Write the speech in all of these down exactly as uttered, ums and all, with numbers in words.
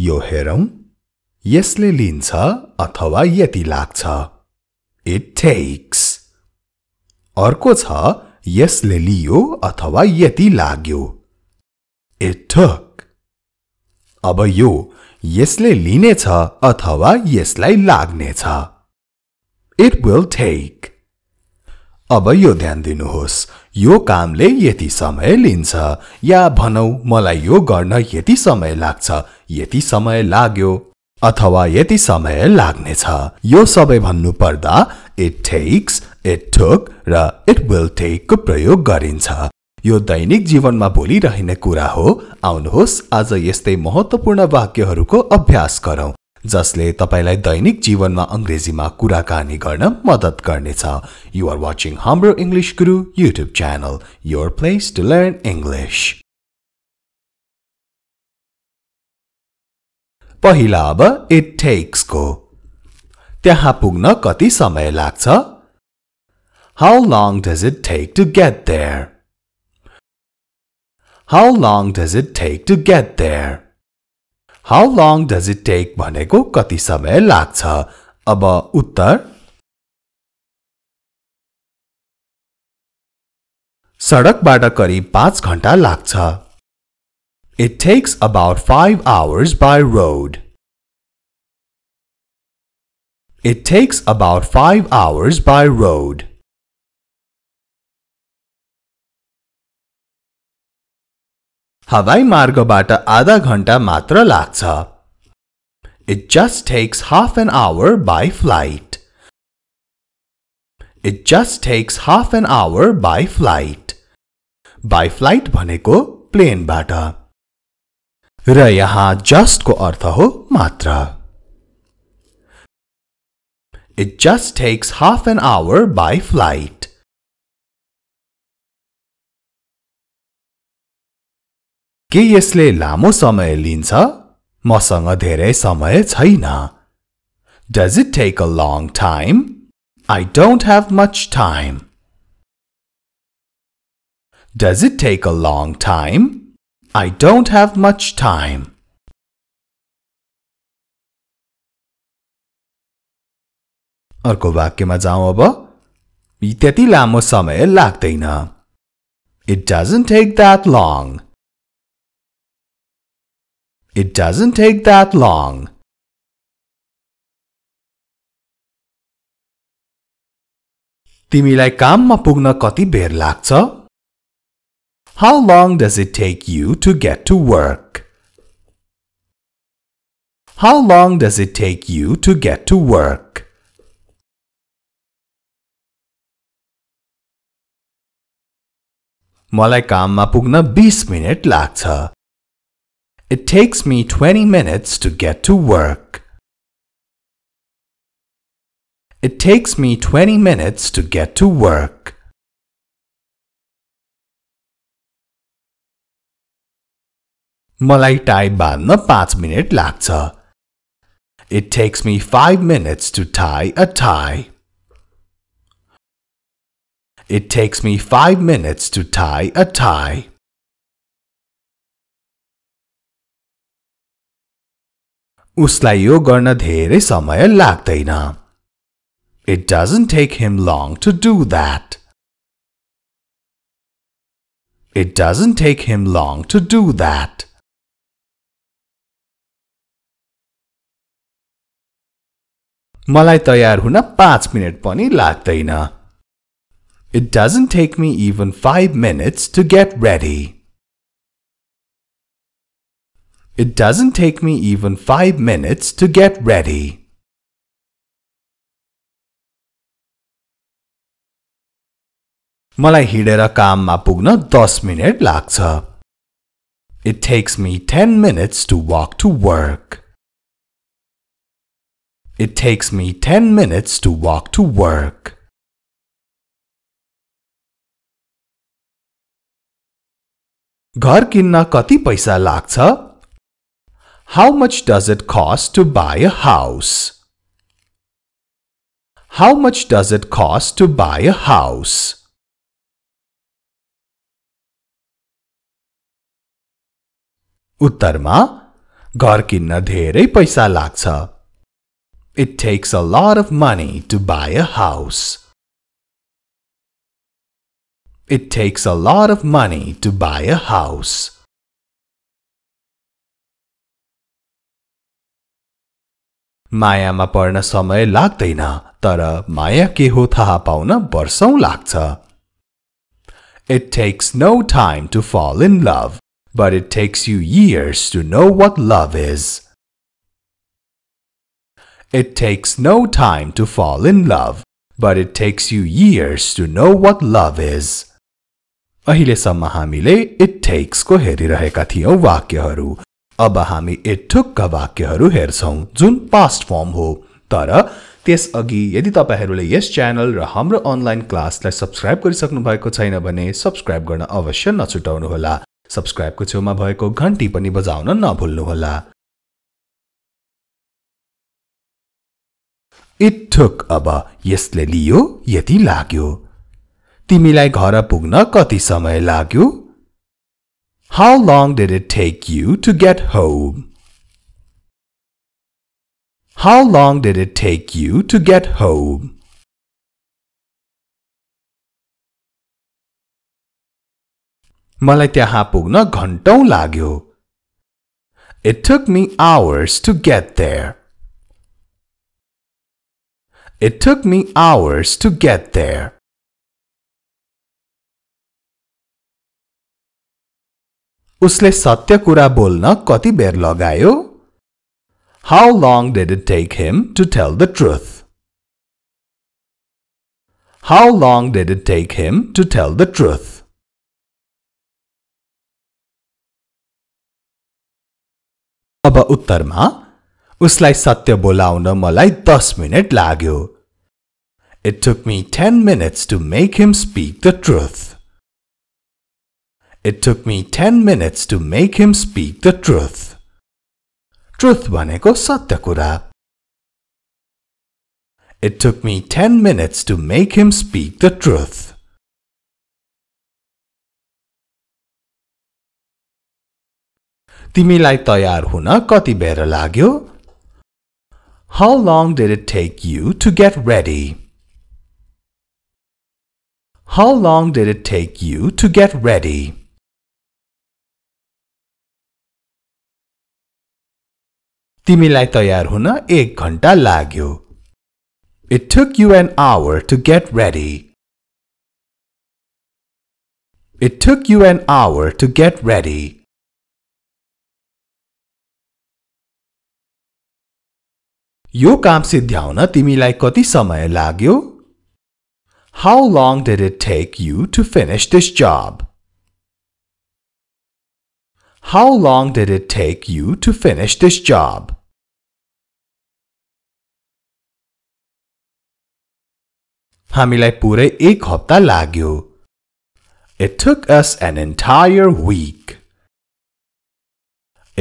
यो हेरौं यसले लिन्छ अथवा यति लाग्छ इट टेक्स अर्को छ यसले लियो अथवा यति लाग्यो इट टुक अब यो यसले लिनेछ अथवा यसलाई लाग्नेछ इट विल टेक अब यो ध्यान दिनुहोस् यो कामले यति समय लिन्छ या भनौं मलाई यो गर्न यति समय लाग्छ यति समय लाग्यो अथवा यति समय लाग्नेछ यो सबै भन्नु पर्दा इट टेक्स इट टुक र इट विल टेक को प्रयोग गरिन्छ यो दैनिक जीवनमा बोलिरहने कुरा हो आउनुहोस् आज यस्तै महत्त्वपूर्ण वाक्यहरूको अभ्यास गरौं जसले तपाईलाई दैनिक जीवनमा अंग्रेजीमा कुराकानी गर्न मद्दत गर्नेछ You are watching Hamro English Guru YouTube channel your place to learn English पहिला अब it takes को त्यहाँ पुग्न कति समय लाग्छ How long does it take to get there How long does it take to get there How long does it take भनेको कति समय लाग्छ अब उत्तर सडकबाट करिब पाँच घण्टा लाग्छ It takes about five hours by road It takes about five hours by road हवाई मार्गबाट आधा घण्टा मात्र लाग्छ It just takes half an hour by flight It just takes half an hour by flight By flight भनेको प्लेनबाट र यहाँ just को अर्थ हो मात्र It just takes half an hour by flight के यसले लामो समय लिन्छ मसँग धेरै समय छैन Does it take a long time? I don't have much time. Does it take a long time? I don't have much time. अर्को वाक्यमा जाऊ अब त्यति लामो समय लाग्दैन It doesn't take that long. It doesn't take that long. तिमीलाई काममा पुग्न कति बेर लाग्छ? How long does it take you to get to work? How long does it take you to get to work? मलाई काममा पुग्न बीस मिनेट लाग्छ। It takes me twenty minutes to get to work. It takes me twenty minutes to get to work. मलाई tie बाँध्न पाँच minute लाग्छ. It takes me five minutes to tie a tie. It takes me five minutes to tie a tie. उसलाई यो गर्न धेरै समय लाग्दैन It doesn't take him long to do that. It doesn't take him long to do that. मलाई तयार हुन पाँच minute पनि लाग्दैन It doesn't take me even five minutes to get ready. It doesn't take me even five minutes to get ready. मलाई हिडेर काममा पुग्न दस मिनेट लाग्छ. It takes me ten minutes to walk to work. It takes me ten minutes to walk to work. घर किन्न कति पैसा लाग्छ? How much does it cost to buy a house? How much does it cost to buy a house? उत्तरमा घर किन्न धेरै पैसा लाग्छ. It takes a lot of money to buy a house. It takes a lot of money to buy a house. मायामा पर्न समय लाग्दैन तर माया के हो थाहा पाउन वर्षौं लाग्छ. It takes no time to fall in love, but it takes you years to know what love is. It takes no time to fall in love, but it takes you years to know what love is. अहिलेसम्म हामीले it takes को हेरिरहेका थियौं वाक्यहरू. अब हामी it took का वाक्यहरू हेर्छौं जुन past form हो. तर त्यसअघि यदि तपाईहरूले यस च्यानल र हाम्रो अनलाइन क्लासलाई सब्स्क्राइब गरिसक्नु भएको छैन भने सब्स्क्राइब गर्न अवश्य नछुटाउनुहोला. सब्स्क्राइबको छेउमा भएको घण्टी पनि बजाउन नभुल्नुहोला. It took अब यसले लियो यति लाग्यो. तिमीलाई घर पुग्न कति समय लाग्यो? How long did it take you to get home? How long did it take you to get home? मलाई त्यहाँ पुग्न घण्टौं लाग्यो. It took me hours to get there. It took me hours to get there. उसले सत्य कुरा बोल्न कति बेर लगायो? How long did it take him to tell the truth? How long did it take him to tell the truth? अब उत्तरमा उसलाई सत्य बोलाउन मलाई दस मिनेट लाग्यो. It took me ten minutes to make him speak the truth. It took me ten minutes to make him speak the truth. Truth भनेको सत्य कुरा. It took me ten minutes to make him speak the truth. तिमीलाई तयार हुन कति बेर लाग्यो? How long did it take you to get ready? How long did it take you to get ready? तिमीलाई तयार हुन एक घण्टा लाग्यो. It took you an hour to get ready. It took you an hour to get ready. यो काम सिध्याउन तिमीलाई कति समय लाग्यो? How long did it take you to finish this job? How long did it take you to finish this job? हामीलाई पुरै एक हप्ता लाग्यो. It took us an entire week.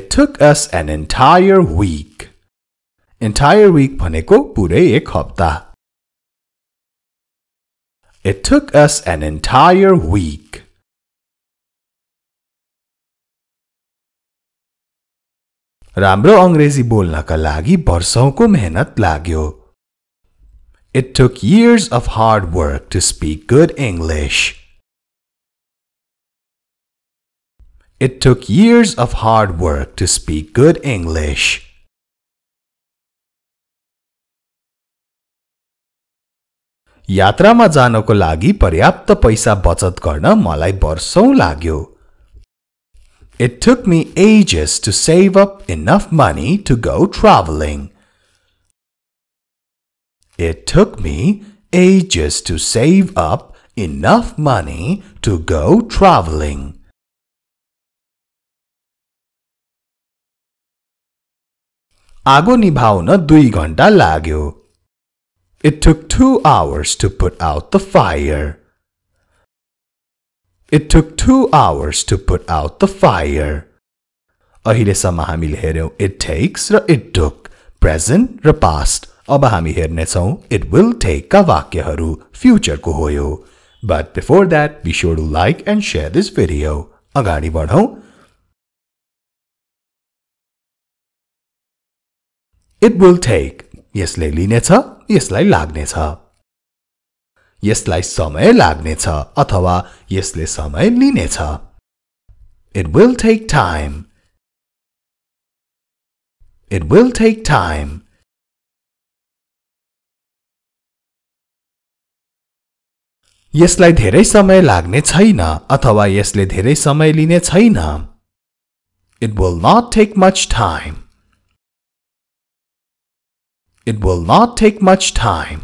It took us an entire week. Entire week भनेको पुरै एक हप्ता. It took us an entire week. राम्रो अंग्रेजी बोल्नका लागि वर्षौंको मेहनत लाग्यो. It took years of hard work to speak good English. It took years of hard work to speak good English. यात्रामा जानको लागि पर्याप्त पैसा बचत गर्न मलाई वर्षौं लाग्यो. It took me ages to save up enough money to go traveling. It took me ages to save up enough money to go traveling. आगो निभाउन दुई घण्टा लाग्यो. It took two hours to put out the fire. It took two hours to put out the fire. अहिलेसम्म हामीले हेर्यौं it takes raw it took, present raw past. अब हामी हेर्नेछौं it will take का वाक्यहरू, future को हो यो. But before that, be sure to like and share this video. अगाडि बढौं. It will take. यसलाई लिनेछ, यसलाई लाग्नेछ. यसलाई समय लाग्नेछ अथवा यसले समय लिनेछ. It will take time. It will take time. यसलाई धेरै समय लाग्ने छैन अथवा यसले धेरै समय लिने छैन. It will not take much time. It will not take much time.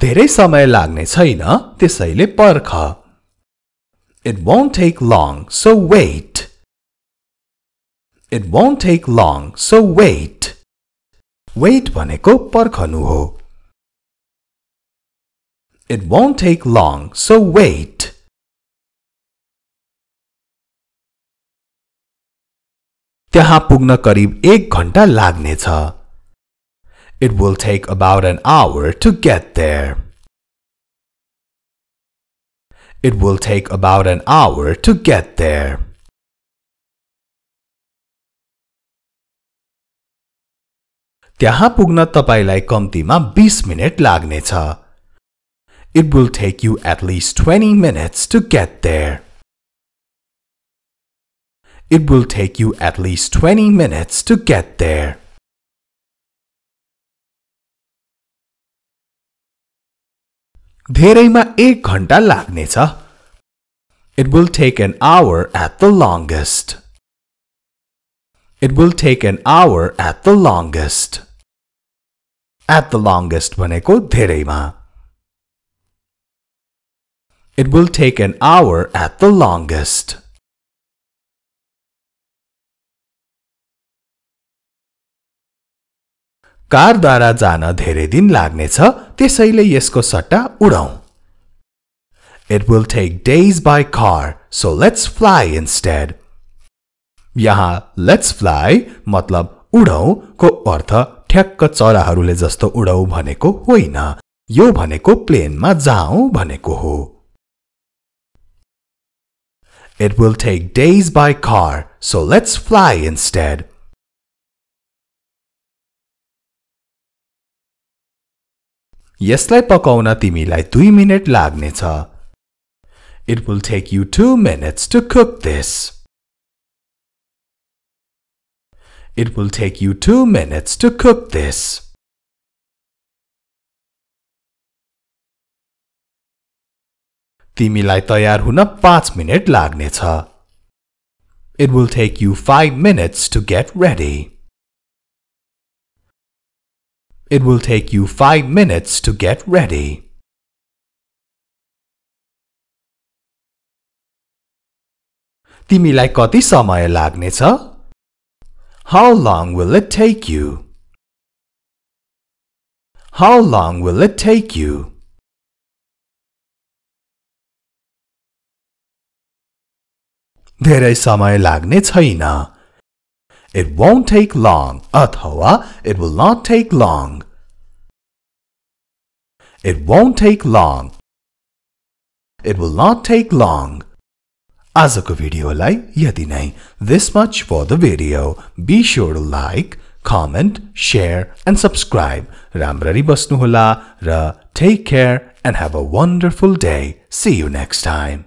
धेरै समय लाग्ने छैन, त्यसैले पर्ख. It won't take long, so wait. It won't take long, so wait. Wait भनेको पर्खनु हो. It won't take long, so wait. त्यहाँ पुग्न करिब एक घण्टा लाग्नेछ. It will take about an hour to get there. It will take about an hour to get there. त्यहाँ पुग्न तपाईलाई कम्तिमा बीस मिनेट लाग्नेछ. It will take you at least twenty minutes to get there. It will take you at least twenty minutes to get there. धेरैमा एक घण्टा लाग्नेछ. It will take an hour at the longest. It will take an hour at the longest. At the longest भनेको धेरैमा. It will take an hour at the longest. कारद्वारा जान धेरै दिन लाग्नेछ, त्यसैले यसको सट्टा उडाऊ. It will take days by car, so let's fly instead. यहाँ let's fly मतलब उडाऊ को अर्थ ठ्याक्क चराहरूले जस्तो उडाऊ भनेको होइन. यो भनेको प्लेनमा जाऊ भनेको हो. It will take days by car, so let's fly instead. यसलाई पकाउन तिमीलाई दुई मिनेट लाग्नेछ. It will take you two minutes to cook this. It will take you two minutes to cook this. तिमीलाई तयार हुन पाँच मिनेट लाग्नेछ. It will take you five minutes to get ready. It will take you five minutes to get ready. तिमीलाई कति समय लाग्नेछ? How long will it take you? How long will it take you? धेरै समय लाग्ने छैन. It won't take long, अथवा it will not take long. It won't take long. It will not take long. आजको भिडियोलाई यति नै. This much for the video. Be sure to like, comment, share and subscribe. राम्ररी बस्नुहोला र take care and have a wonderful day. See you next time.